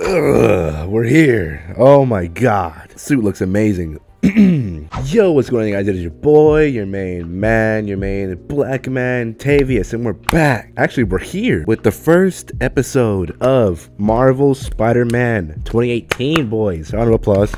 Ugh, we're here. Oh my god. Suit looks amazing. Yo, what's going on, guys? It is your boy, your main black man, Tavius, and we're back. Actually, we're here with the first episode of Marvel's Spider-Man 2018, boys. Round of applause.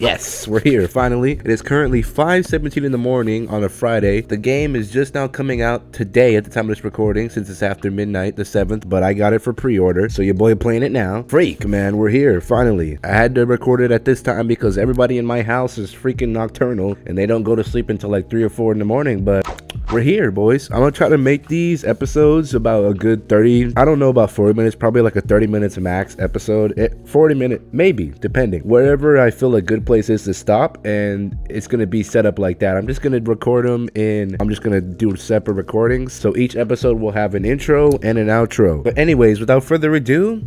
Yes, we're here finally. It is currently 5:17 in the morning on a Friday. The game is just now coming out today at the time of this recording, since it's after midnight, the 7th, but I got it for pre-order, so your boy playing it now. Freak, man, we're here finally. I had to record it at this time because everybody in my house is freaking nocturnal and they don't go to sleep until like 3 or 4 in the morning, but we're here, boys. I'm gonna try to make these episodes about a good 30, I don't know about 40 minutes, probably like a 30 minutes max episode. 40 minute, maybe, depending. Wherever I feel a good place is to stop, and it's gonna be set up like that. I'm just gonna record them in, I'm just gonna do separate recordings. So each episode will have an intro and an outro. But anyways, without further ado,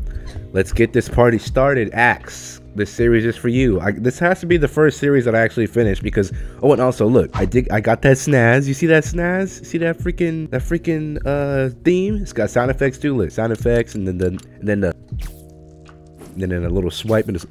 let's get this party started. Axe, this series is for you. This has to be the first series that I actually finished because, oh, and also look, I got that snaz. You see that snaz? See that freaking theme? It's got sound effects too. Look, sound effects, and then a little swipe and just.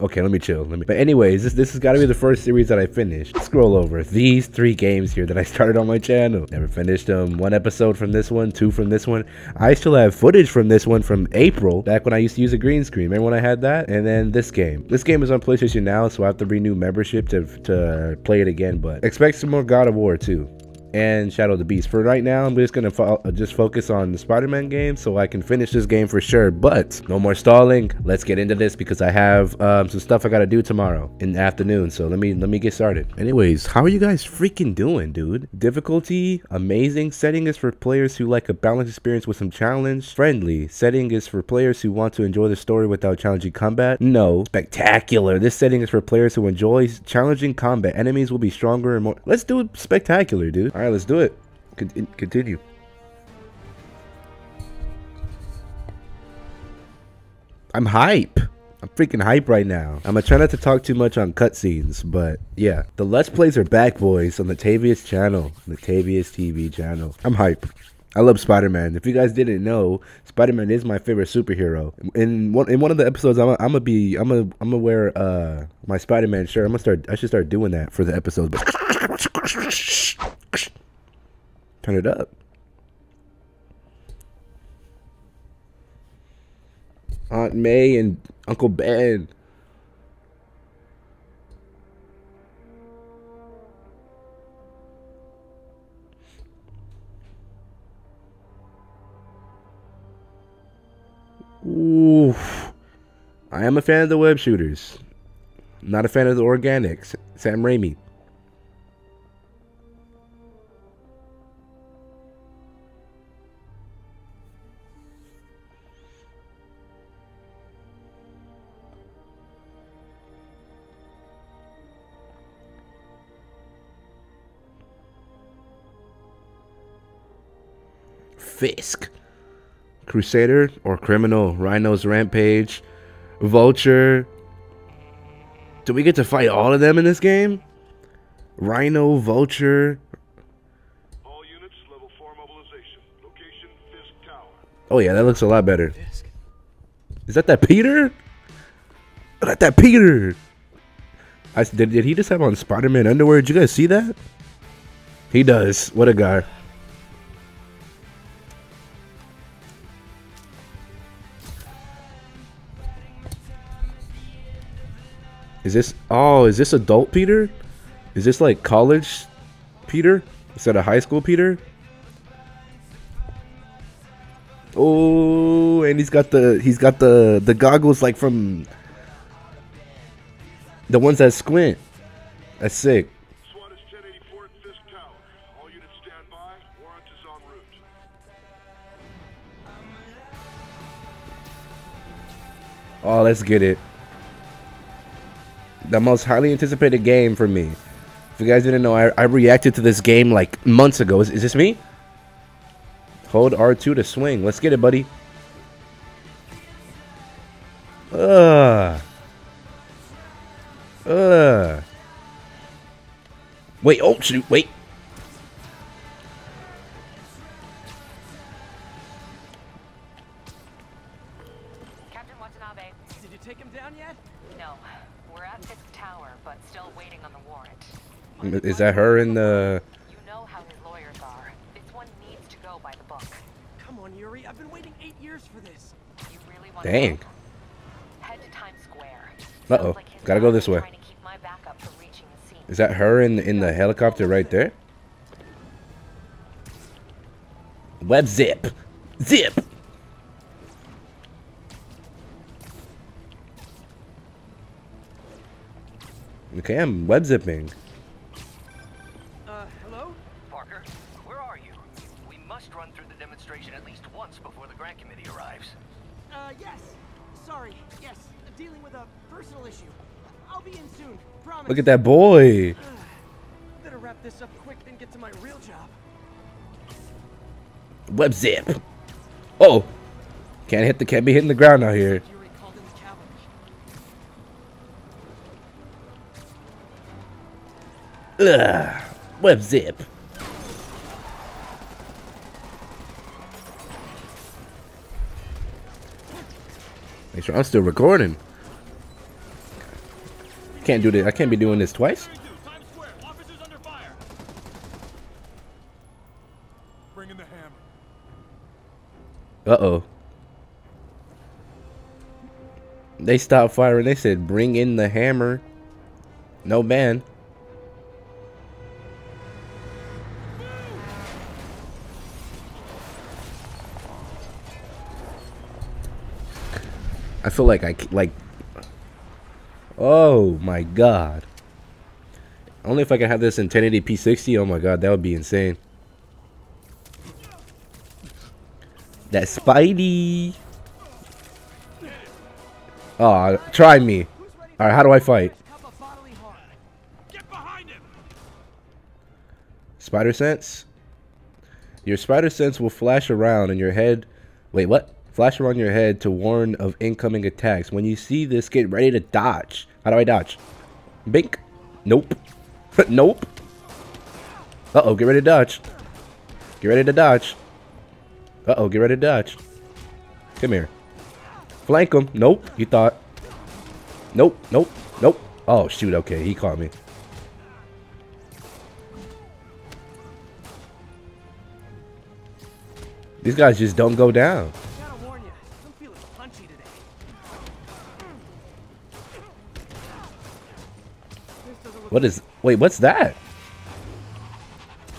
Okay, let me chill. But anyways, this has got to be the first series that I finished. Scroll over these three games here that I started on my channel. Never finished them. One episode from this one, two from this one. I still have footage from this one from April, back when I used to use a green screen. Remember when I had that? And then this game. This game is on PlayStation Now, so I have to renew membership to play it again. But expect some more God of War too, and Shadow of the Beast. For right now, I'm just gonna focus on the Spider-Man game so I can finish this game for sure. But no more stalling, let's get into this because I have some stuff I gotta do tomorrow in the afternoon, so let me get started. Anyways, how are you guys freaking doing, dude? Difficulty amazing. Setting is for players who like a balanced experience with some challenge. Friendly. Setting is for players who want to enjoy the story without challenging combat. No. Spectacular. This setting is for players who enjoy challenging combat. Enemies will be stronger and more. Let's do it. Spectacular, dude. All right, let's do it. Continue. I'm hype. I'm freaking hype right now. I'm gonna try not to talk too much on cutscenes, but yeah. The Let's Plays are back, boys, on the Tavius channel, the TaviusTV channel. I'm hype. I love Spider-Man. If you guys didn't know, Spider-Man is my favorite superhero. In one of the episodes, I'm gonna wear my Spider-Man shirt. I should start doing that for the episodes. Turn it up. Aunt May and Uncle Ben. Oof. I am a fan of the web shooters. Not a fan of the organics. Sam Raimi. Fisk. Crusader or criminal. Rhino's rampage. Vulture. Do we get to fight all of them in this game? Rhino, Vulture. All units, level 4 mobilization. Location, Fisk Tower. Oh yeah, that looks a lot better. Fisk. Is that Peter? Not that Peter. Did he just have on Spider-Man underwear? Did you guys see that? He does. What a guy. Is this, oh, is this adult Peter? Is this like college Peter instead of high school Peter? Oh, and he's got the goggles like from the ones that squint. That's sick. SWAT is 1084 at Fisk Tower. All units stand by. Warrant is en route. Oh, let's get it. The most highly anticipated game for me. If you guys didn't know, I reacted to this game like months ago. Is this me? Hold R2 to swing. Let's get it, buddy. Wait, oh shoot, wait. at Fisk Tower, but still waiting on the warrant. Is that her in the... You know how his lawyers are. This one needs to go by the book. Come on, Yuri. I've been waiting 8 years for this. You really want Dang. To Head to Times Square. Uh-oh. Like gotta go this way. Is that her in the helicopter right there? Web zip. Zip. Okay, I'm web zipping. Hello? Parker, where are you? We must run through the demonstration at least once before the grant committee arrives. Yes. Sorry, yes. Dealing with a personal issue. I'll be in soon. Promise. Look at that boy. Better wrap this up quick and get to my real job. Web zip. Oh. Can't be hitting the ground out here. Ugh, web zip. Make sure I'm still recording. Can't do this. I can't be doing this twice. Times Square, officers under fire. Bring in the hammer. Uh-oh. They stopped firing. They said, "Bring in the hammer." No ban. I feel like oh my god. Only if I could have this in 1080p 60, oh my god, that would be insane. That Spidey. Oh, try me. Alright, how do I fight? Get behind him. Spider sense? Your spider sense will flash around in your head. Wait, what? Flash around your head to warn of incoming attacks. When you see this, get ready to dodge. How do I dodge? Bink. Nope. Nope. Uh-oh, get ready to dodge. Get ready to dodge. Uh-oh, get ready to dodge. Come here. Flank him. Nope, you thought. Nope, nope, nope. Oh, shoot, okay, he caught me. These guys just don't go down. What is... Wait, what's that?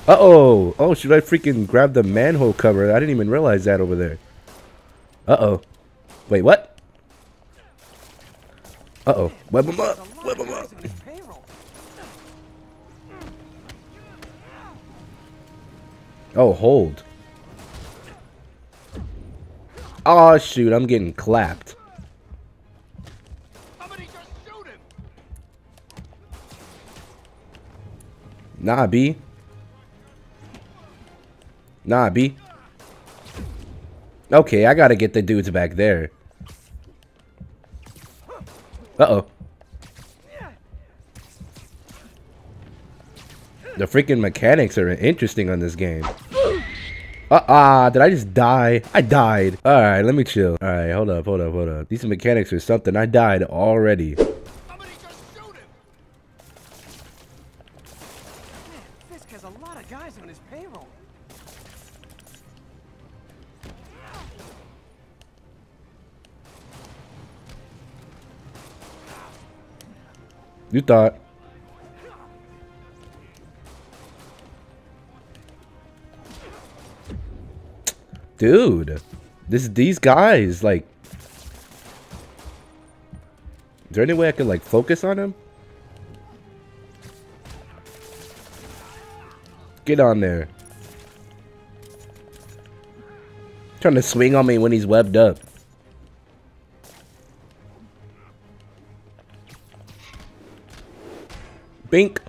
Uh-oh. Oh, should I freaking grab the manhole cover? I didn't even realize that over there. Uh-oh. Wait, what? Uh-oh. Web him up. Web him up. Oh, hold. Oh, shoot. I'm getting clapped. Nah, B. Nah, B. Okay, I gotta get the dudes back there. Uh-oh. The freaking mechanics are interesting on this game. Did I just die? I died. Alright, let me chill. Alright, hold up. These mechanics are something. I died already. You thought. Dude. These guys, like. Is there any way I could, like, focus on him? Get on there. Trying to swing on me when he's webbed up. Bink.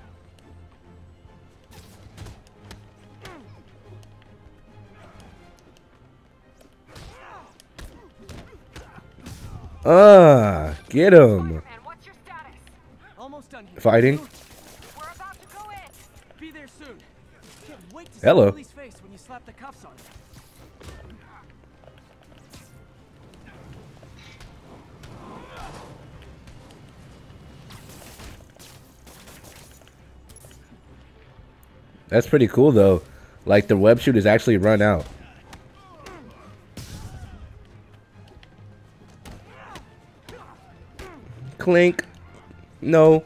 Get him. What's your status? Almost done here. Fighting. We're about to go in. Be there soon. Can't wait to see the police face when you slap the cuffs on him. That's pretty cool though. Like the web shoot is actually run out. Clink. No.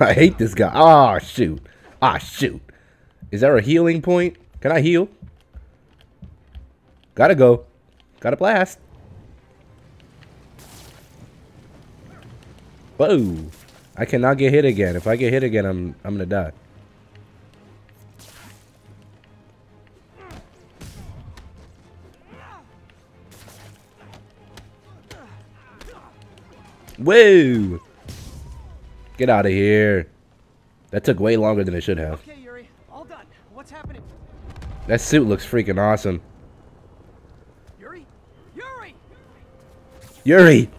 I hate this guy. Ah, shoot. Ah, shoot. Is there a healing point? Can I heal? Gotta go. Gotta blast. Whoa. I cannot get hit again. If I get hit again, I'm gonna die. Whoa. Get out of here. That took way longer than it should have. Okay, Yuri. All done. What's happening? That suit looks freaking awesome. Yuri? Yuri! Yuri!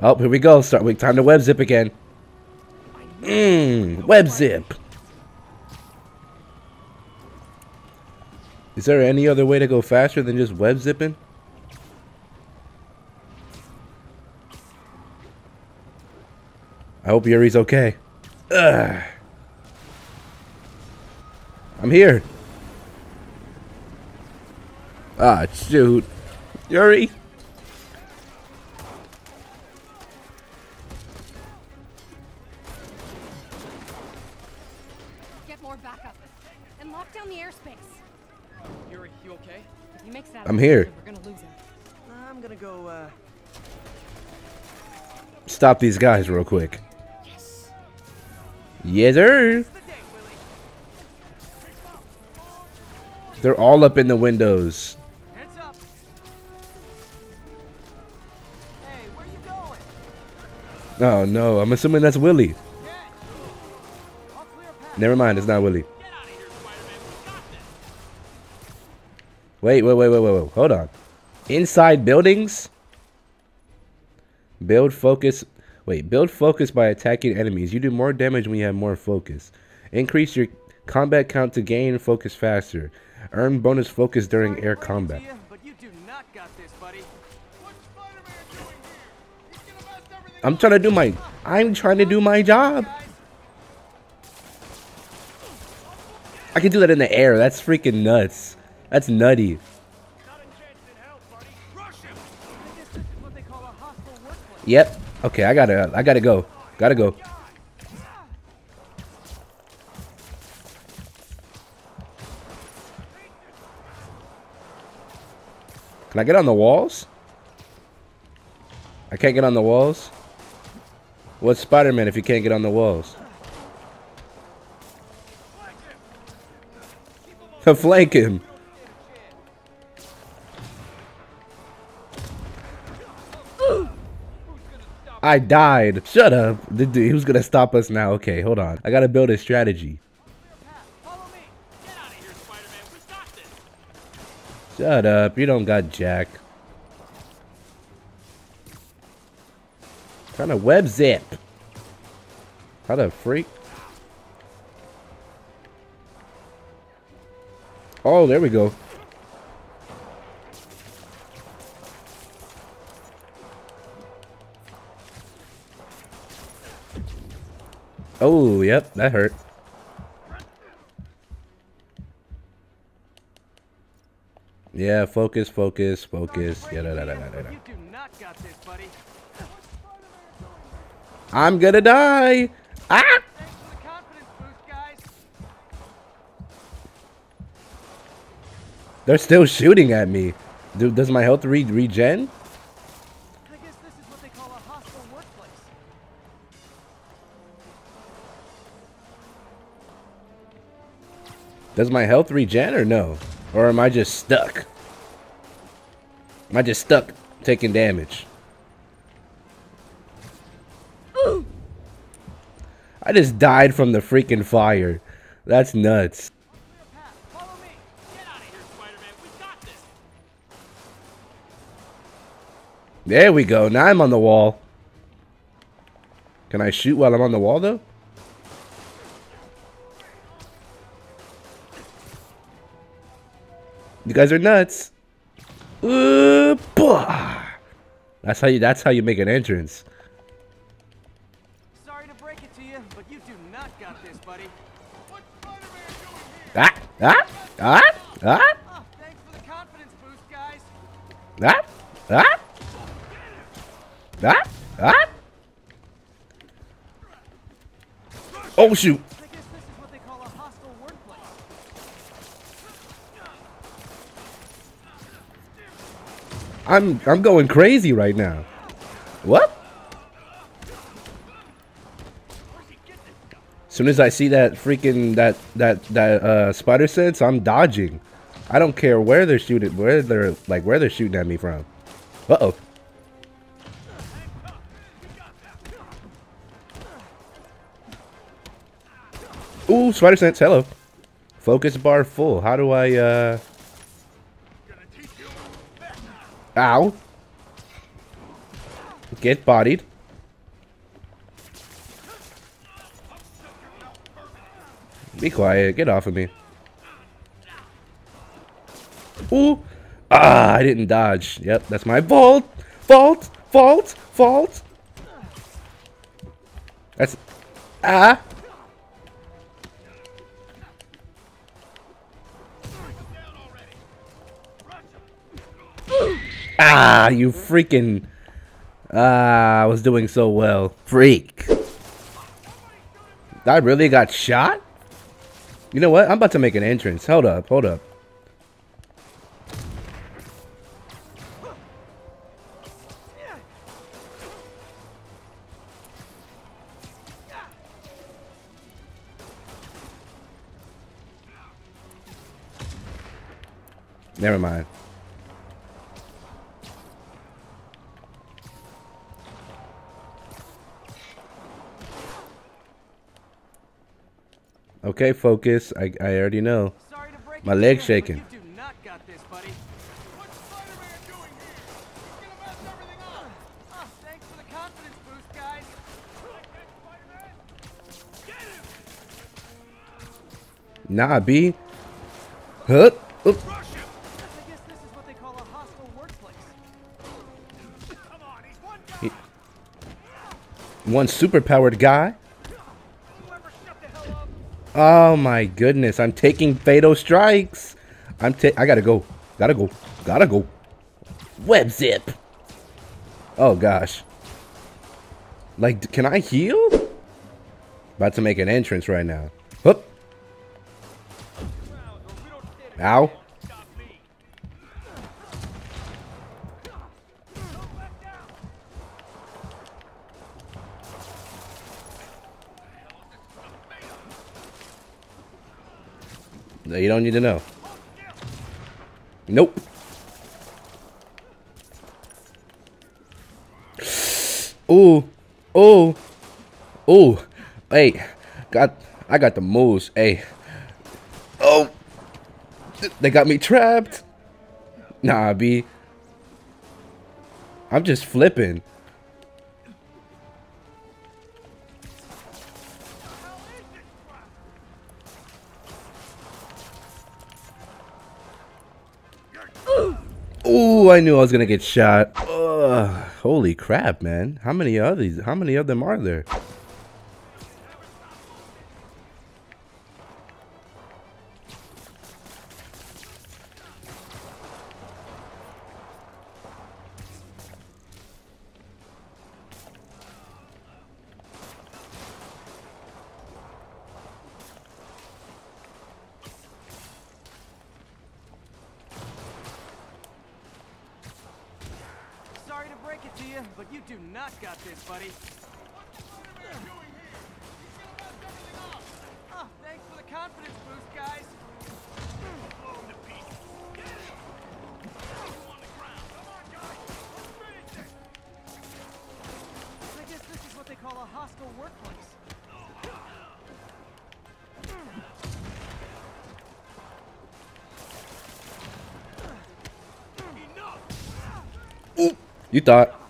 Oh, here we go. Start with time to web zip again. Web zip. Is there any other way to go faster than just web zipping? I hope Yuri's okay. Ugh. I'm here. Ah, shoot. Yuri. Get more backup and lock down the airspace. Yuri, you okay? If he makes that, I'm here. We're gonna lose him. I'm gonna go stop these guys real quick. Yes, sir. They're all up in the windows. Heads up. Hey, where you going? Oh no, I'm assuming that's Willie. Never mind, it's not Willie. Get out of here, Spider-Man. We got this. Wait. Hold on. Inside buildings? Build focus. Wait, build focus by attacking enemies. You do more damage when you have more focus. Increase your combat count to gain focus faster. Earn bonus focus during air combat. I'm trying to do my job. I can do that in the air. That's freaking nuts. That's nutty. Yep. Okay, I gotta go. Gotta go. Can I get on the walls? I can't get on the walls? What's Spider-Man if you can't get on the walls? Flank him. I died. Shut up. Who's gonna stop us now? Okay, hold on. I gotta build a strategy. Shut up. You don't got jack. Kind of web zip. How the freak? Oh, there we go. Oh, yep, that hurt. Yeah, focus. Yeah, da. I'm gonna die. Ah! They're still shooting at me. Dude, does my health regen? I guess this is what they call a hostile workplace. Does my health regen or no? Or am I just stuck? Am I just stuck taking damage? Ooh. I just died from the freaking fire. That's nuts. There we go. Now I'm on the wall. Can I shoot while I'm on the wall, though? You guys are nuts. That's how you make an entrance. Sorry to break it to you, but Thanks for the confidence boost, guys. Oh shoot. I guess this is what they call a hostile workplace. I'm going crazy right now. What? As soon as I see that freaking spider sense, I'm dodging. I don't care where they're shooting, where they're shooting at me from. Uh-oh. Ooh, spider sense, hello. Focus bar full. How do I ow. Get bodied. Be quiet. Get off of me. Ooh. Ah, I didn't dodge. Yep, that's my fault. That's... Ah. Ah, you freaking... Ah, I was doing so well. Freak. I really got shot? You know what? I'm about to make an entrance. Hold up, hold up. Never mind. Okay, focus. I already know. My leg's shaking. You do not got this, buddy. What's Spider-Man doing here? He's gonna mess everything up. Oh, thanks for the confidence boost, guys. Get him. Nah, B. Huh? Oop. I guess this is what they call a hostile workplace. Come on, he's one guy. One superpowered guy. Oh my goodness, I'm taking fatal strikes. I gotta go. Gotta go. Web zip. Oh gosh. Like, can I heal? About to make an entrance right now. Whoop. Ow. You don't need to know. Nope. Ooh. Ooh. Ooh. Hey. I got the moves. Hey. Oh. They got me trapped. Nah, B. I'm just flipping. Ooh, I knew I was gonna get shot. Ugh, holy crap, man. How many of these? How many of them are there? But you do not got this, buddy. Oh, thanks for the confidence boost, guys. I guess this is what they call a hostile workplace. Ooh, you thought.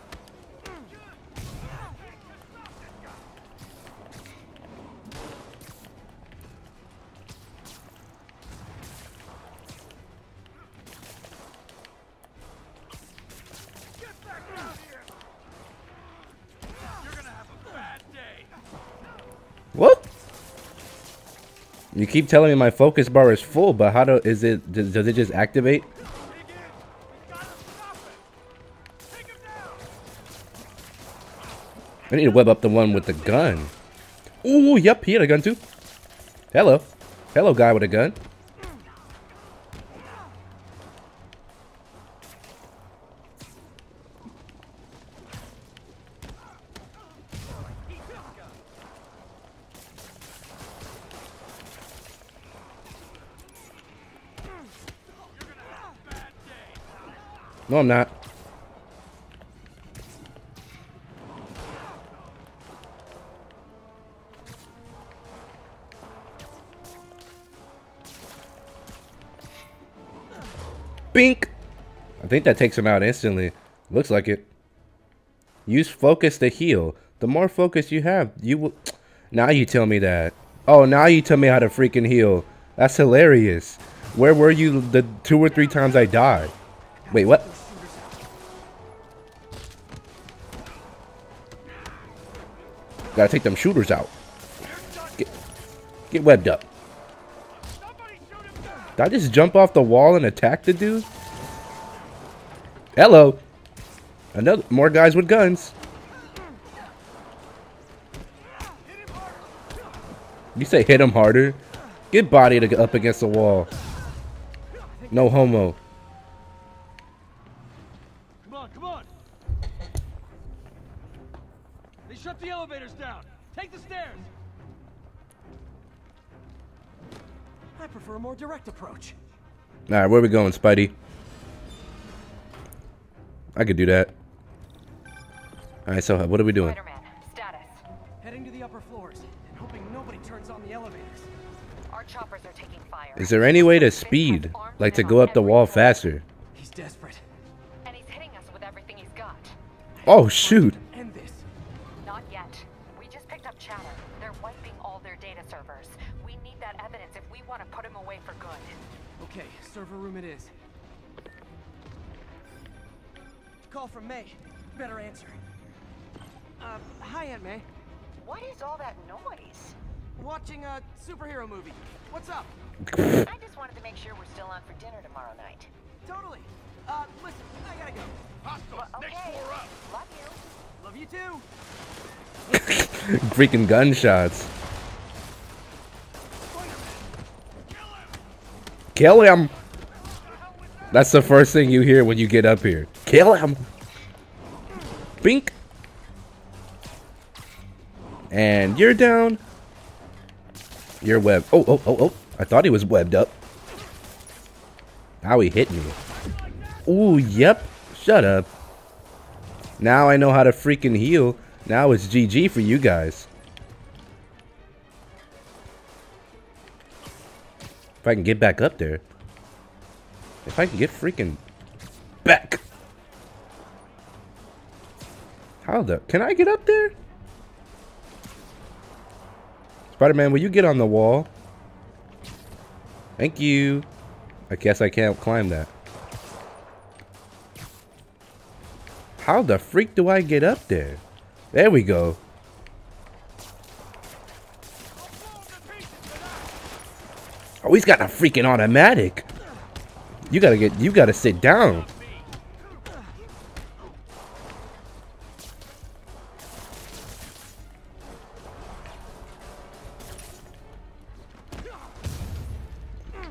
You keep telling me my focus bar is full, but how do does it just activate? I need to web up the one with the gun. Ooh, yep, he had a gun too. Hello. Hello, guy with a gun. No, I'm not. Bink! I think that takes him out instantly. Looks like it. Use focus to heal. The more focus you have, you will... Now you tell me that. Oh, now you tell me how to freaking heal. That's hilarious. Where were you the 2 or 3 times I died? Wait, what? Gotta take them shooters out. Get webbed up. Did I just jump off the wall and attack the dude? Hello. Another more guys with guns. You say hit him harder? Get bodied up against the wall. No homo. Shut the elevators down. Take the stairs. I prefer a more direct approach. All right, where are we going, Spidey? I could do that. All right, so what are we doing? Spider-Man, status. Heading to the upper floors and hoping nobody turns on the elevators. Our choppers are taking fire. Is there any way to speed, like to go up the wall faster? He's desperate. And he's hitting us with everything he's got. Oh, shoot. Server room it is. Call from May. Better answer. Hi, Aunt May. What is all that noise? Watching a superhero movie. What's up? I just wanted to make sure we're still on for dinner tomorrow night. Totally. Listen, I gotta go. Hostiles, okay. Next floor up. Love you. Love you too. Freaking gunshots. Kill him. That's the first thing you hear when you get up here. Kill him. Bink. And you're down. You're webbed. Oh, oh, oh, oh. I thought he was webbed up. Now he hit me. Ooh, yep. Shut up. Now I know how to freaking heal. Now it's GG for you guys. If I can get back up there. If I can get freaking back. How the... Can I get up there? Spider-Man, will you get on the wall? Thank you. I guess I can't climb that. How the freak do I get up there? There we go. Oh, he's got a freaking automatic. You gotta sit down.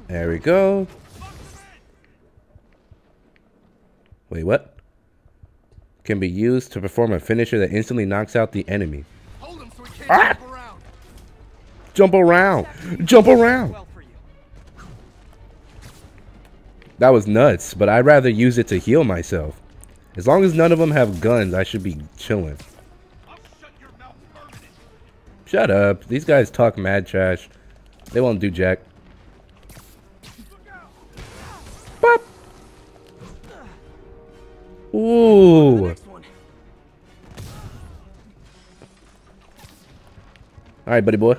There we go. Wait, what? Can be used to perform a finisher that instantly knocks out the enemy. Hold him so he can't jump around. Jump around. That was nuts, but I'd rather use it to heal myself. As long as none of them have guns, I should be chilling. Shut up. These guys talk mad trash. They won't do jack. Pop. Ooh. Alright, buddy boy.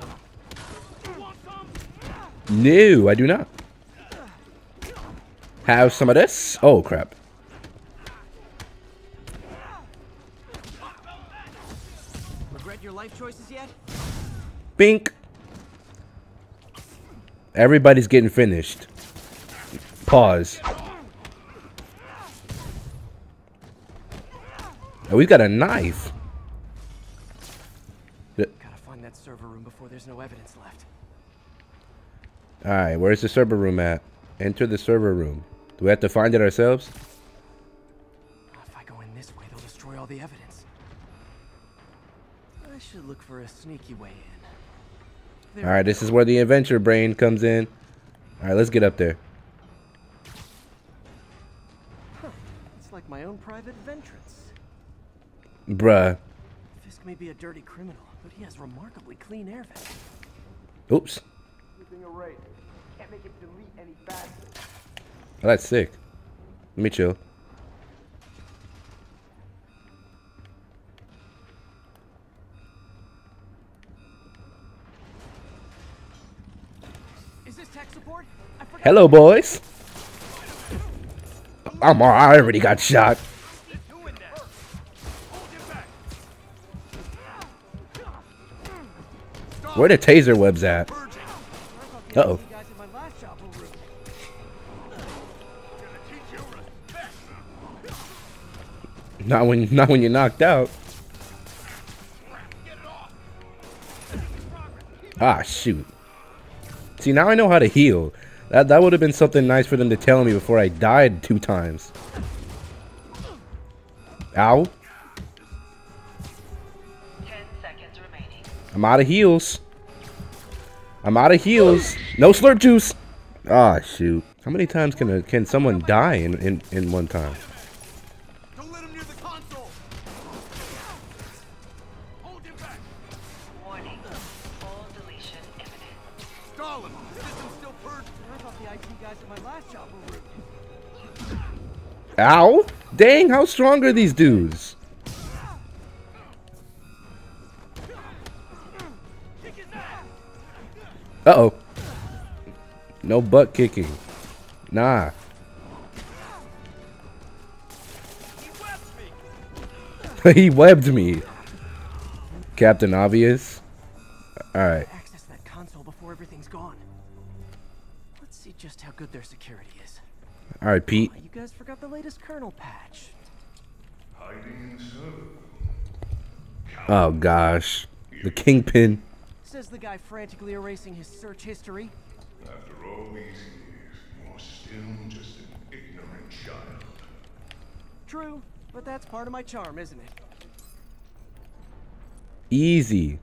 No, I do not. Have some of this? Oh, crap. Regret your life choices yet? Bink. Everybody's getting finished. Pause. Oh, we've got a knife. Gotta find that server room before there's no evidence left. Alright, where's the server room at? Enter the server room. Do we have to find it ourselves? If I go in this way, they'll destroy all the evidence. I should look for a sneaky way in. Alright, this is where the adventure brain comes in. Alright, let's get up there. Huh. It's like my own private ventrance. Bruh. Fisk may be a dirty criminal, but he has remarkably clean air vents. Oops. Can't make it delete any faster. Oh, that's sick. Let me chill. Is this tech support? Hello, boys. I already got shot. Where the taser webs at? Uh-oh. Not when you're knocked out. Ah, shoot. See, now I know how to heal. That would have been something nice for them to tell me before I died 2 times. Ow. 10 seconds remaining. I'm out of heals. I'm out of heals. No slurp juice. Ah, shoot. How many times can someone die in one time? Don't let him near the console. Hold him back. Warning. All deletion imminent. Stalin, system still purged. I thought the IT guys at my last job were working. Ow! Dang, how strong are these dudes? Uh-oh. No butt kicking. Nah. He webbed me. He webbed me. Captain Obvious. Alright. Access that console before everything's gone. Let's see just how good their security is. Alright, Pete. You guys forgot the latest kernel patch. Oh gosh. The Kingpin. Says the guy frantically erasing his search history. After all these years, you're still just an ignorant child. True, but that's part of my charm, isn't it? Easy.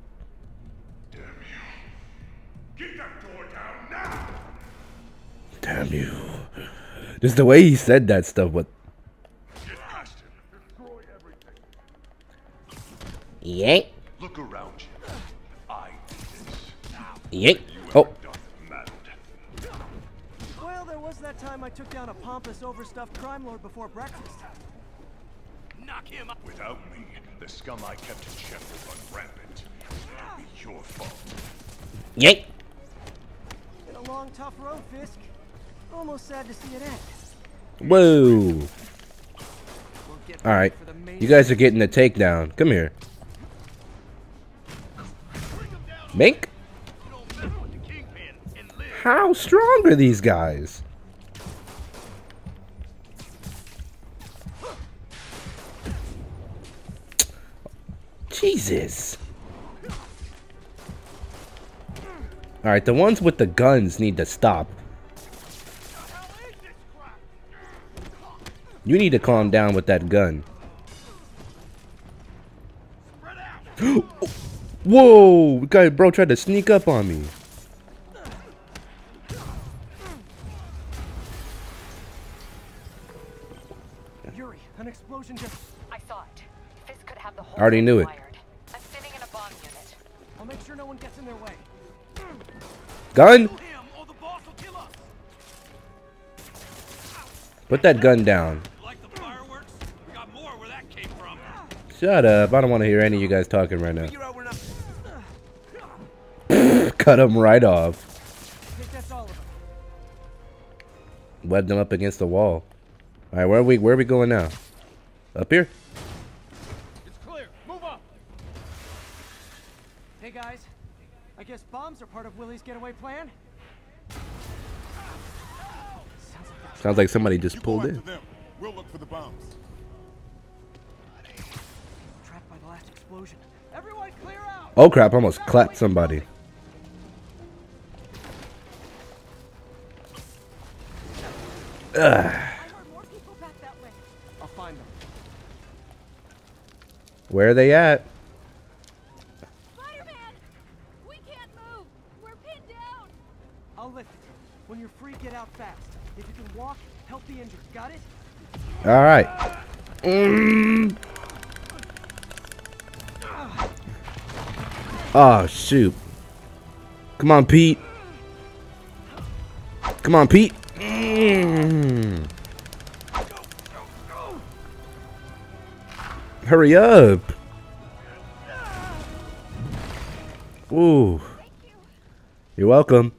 Damn you. Get that door down now! Damn you. Just the way he said that stuff, but... Destroy everything. Yank. Look around you. Yep. Oh. Well, there was that time I took down a pompous, overstuffed crime lord before breakfast. Knock him up. Without me, the scum I kept in check would run rampant. It's your fault. Yep. Been a long, tough road, Fisk. Almost sad to see it end. Whoa. All right, you guys are getting the takedown. Come here. Mink. How strong are these guys? Jesus. Alright, the ones with the guns need to stop. You need to calm down with that gun. Whoa! Guy, bro, tried to sneak up on me. An explosion just... I saw it. Fisk could have the whole... I already knew it. I'm sitting in a bomb unit. I'll make sure no one gets in their way. Gun! Put that gun down. Like the fireworks? We got more where that came from. Shut up. I don't want to hear any of you guys talking right now. Cut them right off. Web them up against the wall. Alright, where are we going now? Up here? It's clear. Move up. Hey guys, I guess bombs are part of Willie's getaway plan. Sounds like somebody just pulled in. We'll look for the bombs. Trapped by the last explosion. Everyone clear out. Oh crap, I almost clapped somebody. Ugh. Where are they at? Spider-Man! We can't move! We're pinned down! I'll lift it. When you're free, get out fast. If you can walk, help the injured. Got it? Alright. Oh, shoot. Come on, Pete. Come on, Pete. Hurry up! Ooh. You're welcome.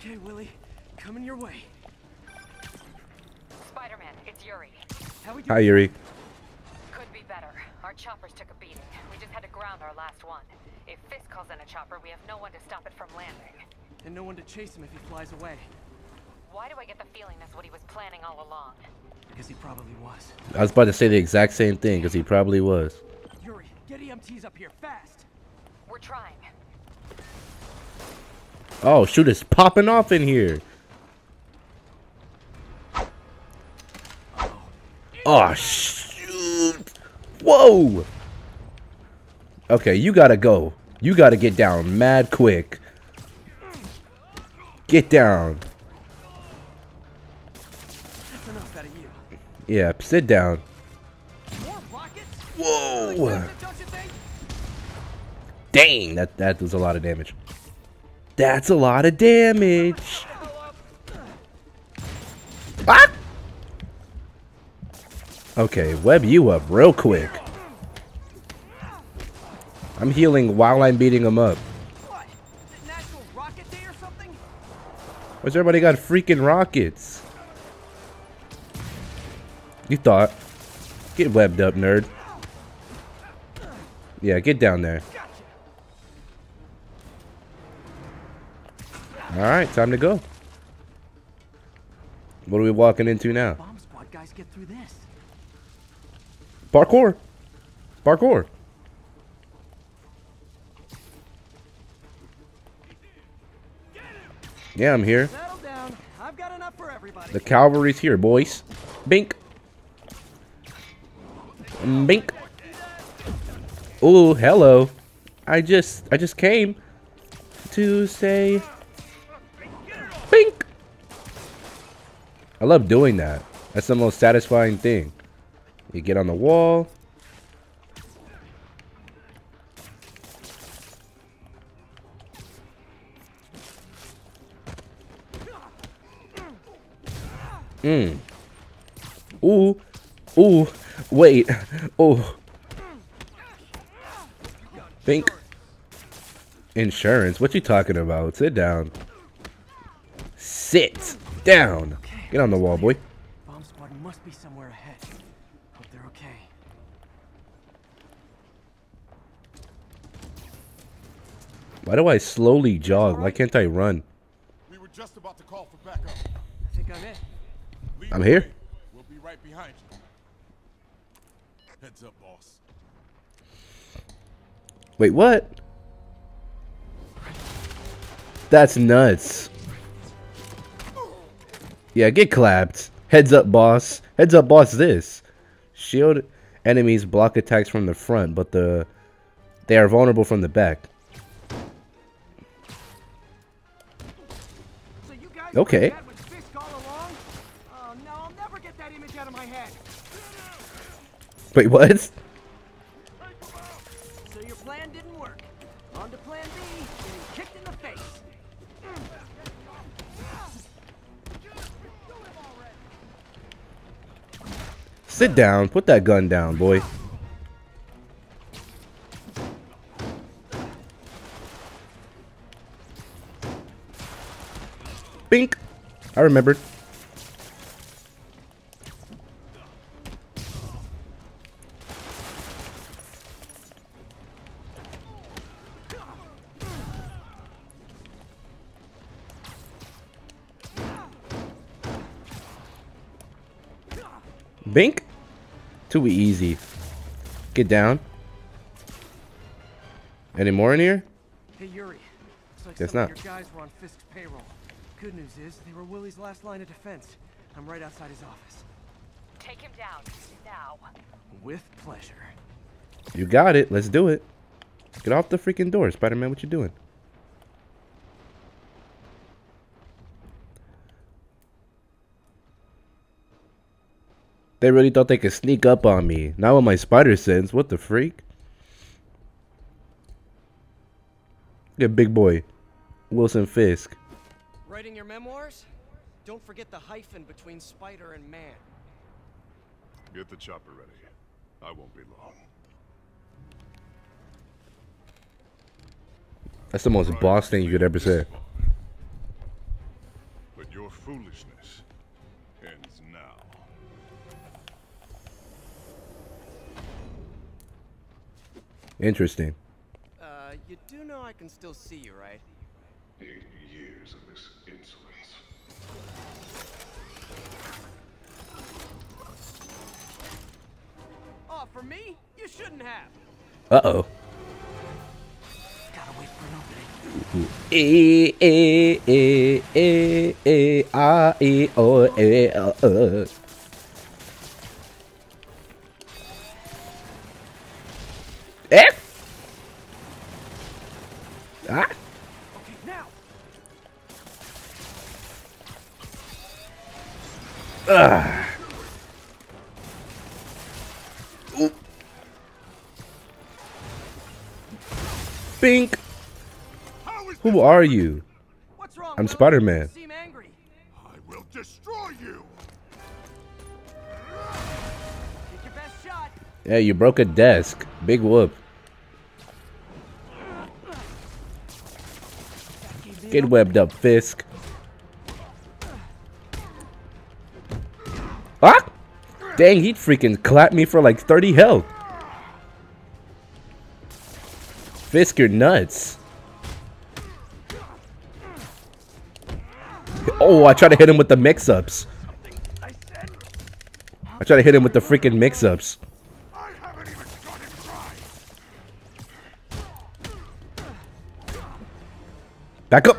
Okay, Willie. Coming your way. Spider-Man, it's Yuri. How are you? Hi, Yuri. Could be better. Our choppers took a beating. We just had to ground our last one. If Fisk calls in a chopper, we have no one to stop it from landing. And no one to chase him if he flies away. Why do I get the feeling that's what he was planning all along? Because he probably was. I was about to say the exact same thing, because he probably was. Yuri, get EMTs up here fast. We're trying. Oh shoot, it's popping off in here. Oh shoot. Whoa. Okay, you gotta go. You gotta get down mad quick. Get down. Yeah, sit down. Whoa! Dang, that was a lot of damage. That's a lot of damage. Ah! Okay, web you up real quick. I'm healing while I'm beating him up. Why's everybody got freaking rockets? You thought. Get webbed up, nerd. Yeah, get down there. Alright, time to go. What are we walking into now? Bomb squad guys, get through this. Parkour. Parkour. Yeah, I'm here. Settle down. I've got enough for everybody. The cavalry's here, boys. Bink. Bink. Oh, hello. I just came to say bink. I love doing that. That's the most satisfying thing. You get on the wall. Ooh. Ooh. Wait. Oh. Think. Insurance. What you talking about? Sit down. Sit down. Get on the wall, boy. Bomb squad must be somewhere ahead. Hope they're okay. Why do I slowly jog? Why can't I run? We were just about to call for backup. I think I'm in. I'm here. We'll be right behind you. Heads up, boss. Wait, what? That's nuts. Yeah, get clapped. Heads up, boss. Heads up, boss. This shield enemies block attacks from the front, but they are vulnerable from the back. So you guys okay. Wait, what? So your plan didn't work. On to plan B, getting kicked in the face. Sit down. Put that gun down, boy. Bink. I remembered. Bink. Too easy. Get down. Any more in here? Hey, Yuri. Looks like some of your guys were on Fisk's payroll. Good news is they were Willie's last line of defense. I'm right outside his office. Take him down now. With pleasure. You got it. Let's do it. Get off the freaking door, Spider-Man. What you doing? They really thought they could sneak up on me. Not with my spider sense. What the freak? Look at big boy. Wilson Fisk. Writing your memoirs? Don't forget the hyphen between spider and man. Get the chopper ready. I won't be long. That's the most boss thing you could ever say. But your foolishness ends now. Interesting. You do know I can still see you, right? 8 years of this insolence. Oh, for me? You shouldn't have. Uh-oh. Gotta wait for an opening. Ah. Okay, now. Bink. Who are you? What's wrong? I'm Spider-Man. I will destroy you. Take your best shot. Yeah, you broke a desk. Big whoop. Get webbed up, Fisk. Ah! Dang, he freaking clapped me for like 30 health. Fisk, you're nuts. Oh, I try to hit him with the mix-ups. I try to hit him with the freaking mix-ups. Back up.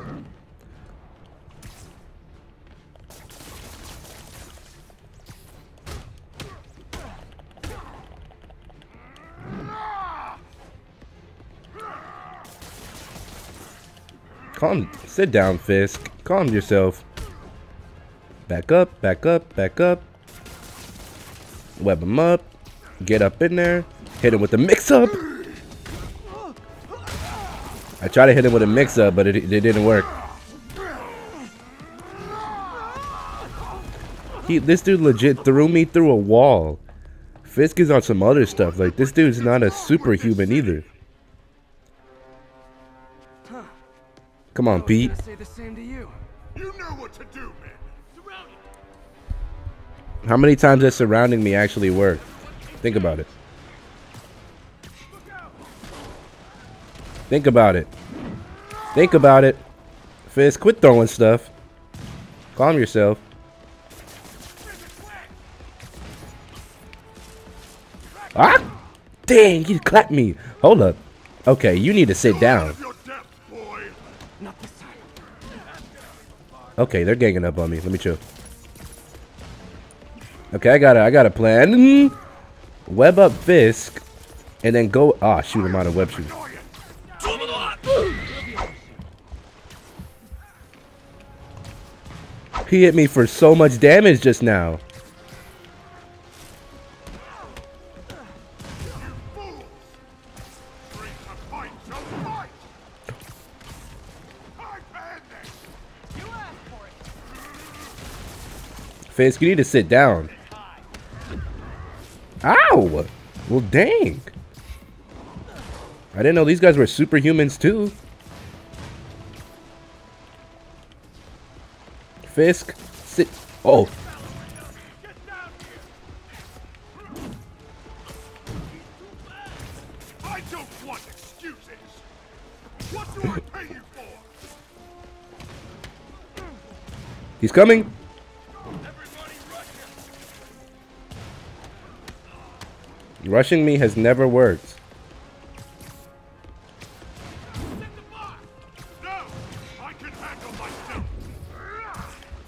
Calm, sit down, Fisk. Calm yourself. Back up, back up, back up. Web him up. Get up in there. Hit him with the mix-up. I tried to hit him with a mix-up, but it didn't work. This dude legit threw me through a wall. Fisk is on some other stuff. Like, this dude's not a superhuman either. Come on, Pete. How many times has surrounding me actually worked? Think about it. Think about it. Think about it. Fizz, quit throwing stuff. Calm yourself. Ah! Dang, you clapped me. Hold up. Okay, you need to sit down. Okay, they're ganging up on me. Let me chill. Okay, I got a plan. Web up Fisk, and then go. Ah, shoot him out of web shoot. He hit me for so much damage just now. Fisk, you need to sit down. Ow! Well, dang. I didn't know these guys were superhumans, too. Fisk, sit. Oh. I don't want excuses. What do I pay you for? He's coming. Rushing me has never worked.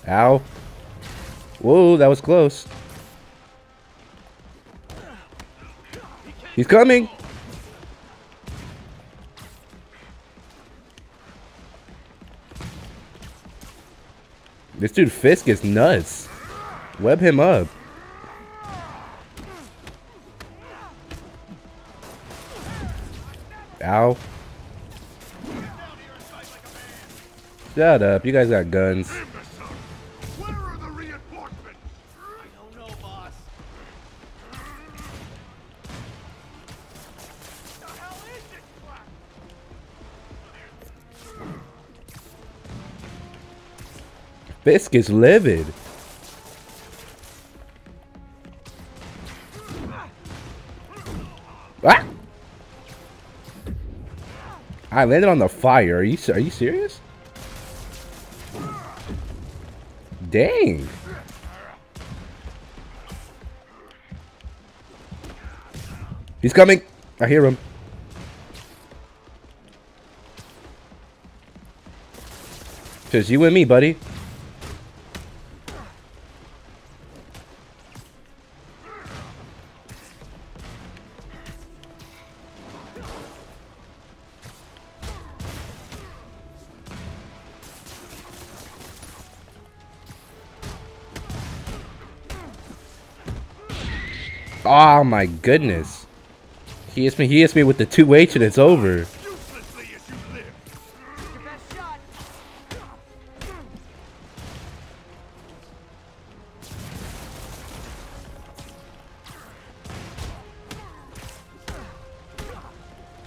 Ow. Whoa, that was close. He's coming. This dude Fisk is nuts. Web him up. Ow. Shut up. You guys got guns. Fisk is livid. Ah! I landed on the fire. Are you serious? Dang. He's coming. I hear him. Just you and me, buddy. Oh my goodness. He hits me with the 2H and it's over.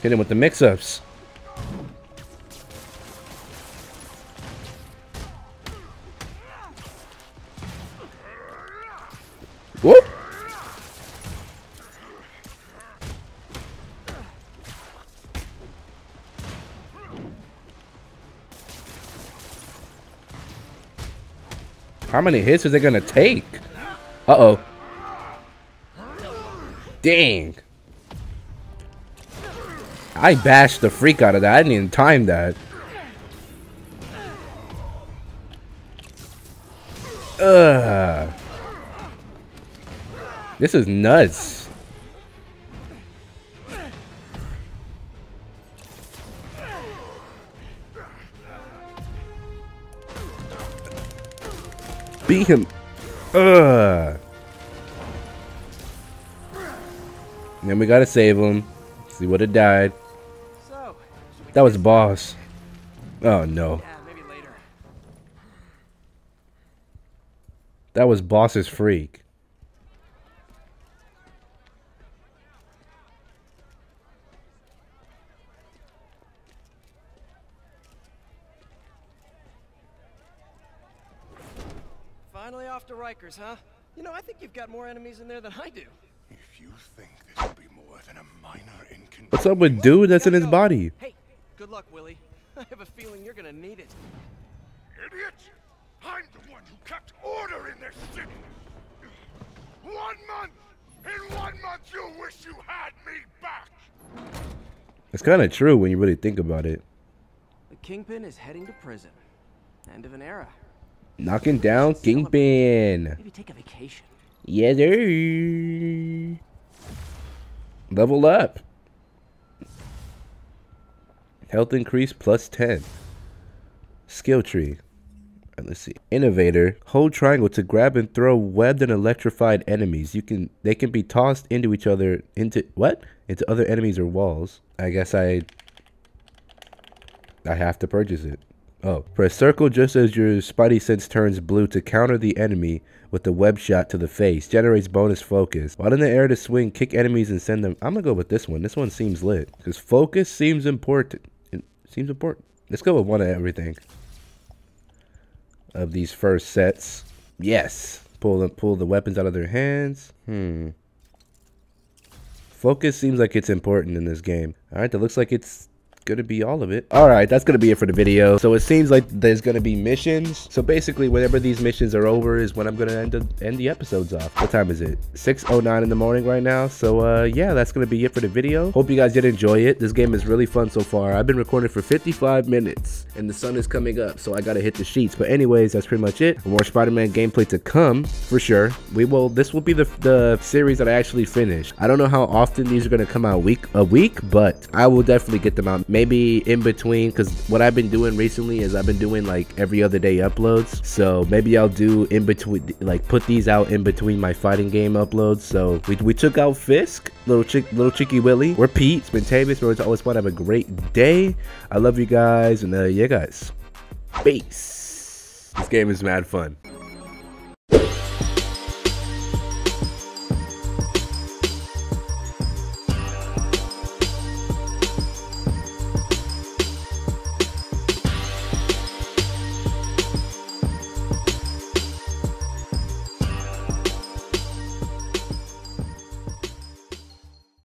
Hit him with the mix-ups. Whoop! How many hits is it gonna take? Uh-oh. Dang. I bashed the freak out of that. I didn't even time that. Ugh. This is nuts. Beat him. Ugh. And then we gotta save him. See what it died. So, that was boss. Oh no. Yeah, maybe later. That was boss's freak. Finally off to Rikers, huh? You know, I think you've got more enemies in there than I do. If you think this will be more than a minor inconvenience. What's up with dude that's in his body? Hey, good luck, Willie. I have a feeling you're gonna need it. Idiot! I'm the one who kept order in this city. 1 month! In 1 month you wish you had me back! It's kinda true when you really think about it. The Kingpin is heading to prison. End of an era. Knocking down Kingpin. Maybe take a vacation. Yeah, dude. Level up. Health increase +10. Skill tree. Let's see. Innovator. Hold triangle to grab and throw webbed and electrified enemies. They can be tossed into each other into other enemies or walls. I guess I have to purchase it. Oh, press circle just as your spidey sense turns blue to counter the enemy with the web shot to the face. Generates bonus focus. While in the air to swing, kick enemies and send them. I'm gonna go with this one. This one seems lit. Because focus seems important. It seems important. Let's go with one of everything. Of these first sets. Yes. Pull the weapons out of their hands. Focus seems like it's important in this game. Alright, that looks like it's gonna be all of it. All right, that's gonna be it for the video. So it seems like there's gonna be missions. So basically, whenever these missions are over is when I'm gonna end the episodes off. What time is it? 6:09 in the morning right now. So yeah, that's gonna be it for the video. Hope you guys did enjoy it. This game is really fun so far. I've been recording for 55 minutes and the sun is coming up, so I gotta hit the sheets. But anyways, that's pretty much it. More Spider-Man gameplay to come for sure. This will be the series that I actually finish. I don't know how often these are gonna come out a week, but I will definitely get them out, maybe in between, because what I've been doing recently is I've been doing like every other day uploads. So maybe I'll do in between, like put these out in between my fighting game uploads. So we took out Fisk, little cheeky Willy. We're Pete, it's been Tavius. Remember to always want to have a great day. I love you guys, and yeah guys, peace. This game is mad fun.